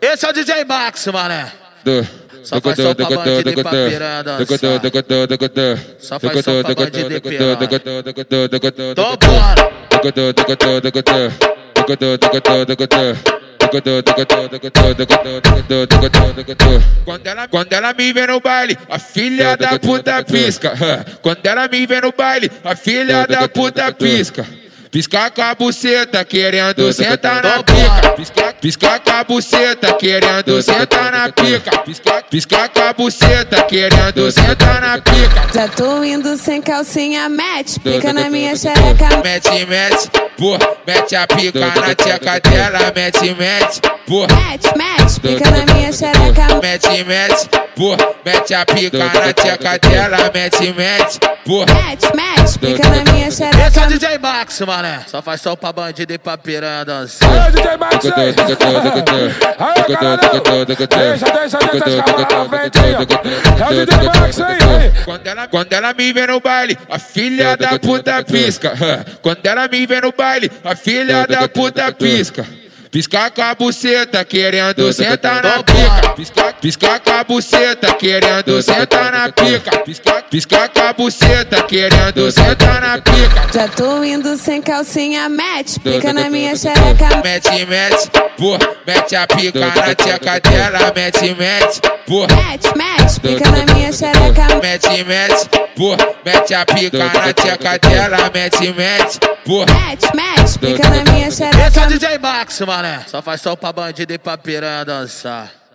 Esse é o DJ Max, mané. Só faz sol pra bandido e pra piranha dançar. Só faz sol pra bandido e piranha. Então bora! Quando ela me vê no baile, a filha da puta pisca. Quando ela me vê no baile, a filha da puta pisca. Pisca com a buceta, querendo sentar na pica. Pisca com a buceta, querendo sentar na pica. Pisca com a buceta, querendo sentar na pica. Já tô indo sem calcinha, mete, pica na minha xereca. Mete, mete, pô, mete a pica na tcheca dela. Mete, mete, pô, mete, mete, pica na minha xereca. Mete, mete, pô, mete a pica na tcheca dela. Mete, mete, pô, mete, mete, pica na minha xereca. Esse é o DJ Max, mané. Só faz sol pra bandido e pra piranha dançar. Aê, DJ Max, aí! Aê, galera! Deixa quando ela me vê no baile, a filha da puta pisca. Quando ela me vê no baile, a filha da puta pisca. Pisca com a buceta, querendo sentar na pica. Pisca com a buceta, querendo sentar na pica. Pisca com a buceta, querendo sentar na pica. Já tô indo sem calcinha, mete, pica na minha xereca. Mete, mete, pô, mete a pica na tcheca dela. Mete, mete, pô, mete, mete, pica na minha xereca. Mete, mete, pô, mete a pica na tcheca dela. Mete, mete, pô, mete, mete, pica na minha xereca. Esse é o DJ Max, mano. Só faz sol pra bandido e pra piranha dançar.